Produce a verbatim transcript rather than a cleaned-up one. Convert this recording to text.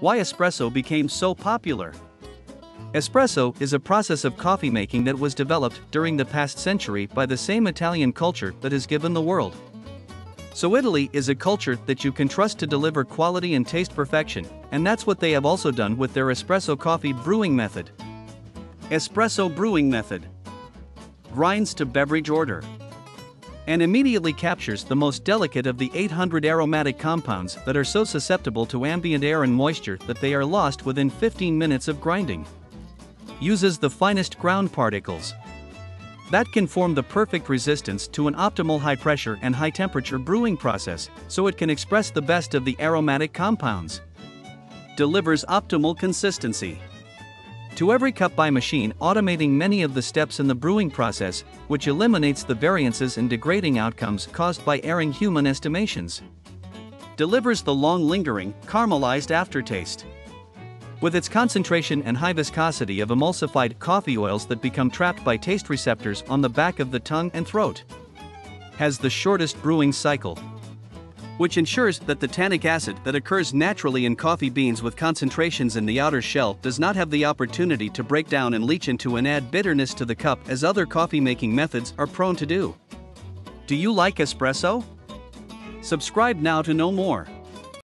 Why espresso became so popular? Espresso is a process of coffee making that was developed during the past century by the same Italian culture that has given the world. So Italy is a culture that you can trust to deliver quality and taste perfection, and that's what they have also done with their espresso coffee brewing method. Espresso brewing method grinds to beverage order and immediately captures the most delicate of the eight hundred aromatic compounds that are so susceptible to ambient air and moisture that they are lost within fifteen minutes of grinding. Uses the finest ground particles that can form the perfect resistance to an optimal high-pressure and high-temperature brewing process, so it can express the best of the aromatic compounds. Delivers optimal consistency to every cup by machine, automating many of the steps in the brewing process, which eliminates the variances and degrading outcomes caused by erring human estimations. Delivers the long-lingering, caramelized aftertaste with its concentration and high viscosity of emulsified coffee oils that become trapped by taste receptors on the back of the tongue and throat. Has the shortest brewing cycle, which ensures that the tannic acid that occurs naturally in coffee beans with concentrations in the outer shell does not have the opportunity to break down and leach into and add bitterness to the cup as other coffee-making methods are prone to do. Do you like espresso? Subscribe now to know more.